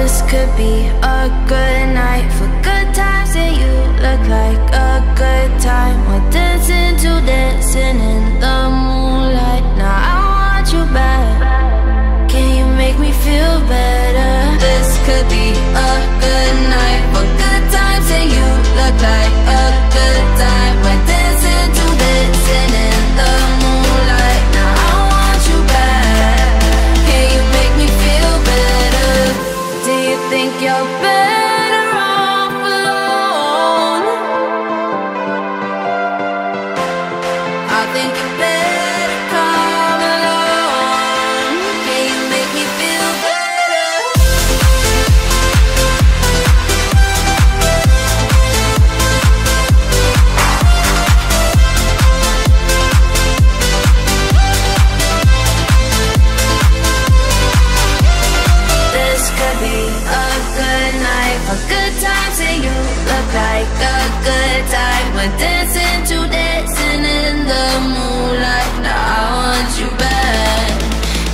This could be a good night for good times, and you look like a good time. We're dancing to dancing in the moonlight. Now I want you back. Can you make me feel better? This could be a good night for good times, and you look like a good time. We're dancing to dancing in the moonlight. Now I want you back. Can you make me feel better? Do you think you're better off alone? I think you're better come along. Can you make me feel better? This could be a good night for good times, and you look like a good time. We're dancing to dancing in the moonlight. Now I want you back.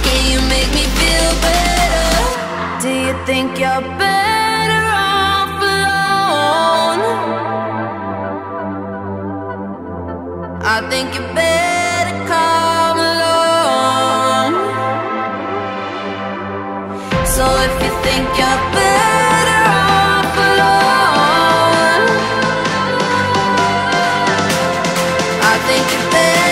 Can you make me feel better? Do you think you're better off alone? I think you're better come along. So if you think you're better off alone, I think you're better.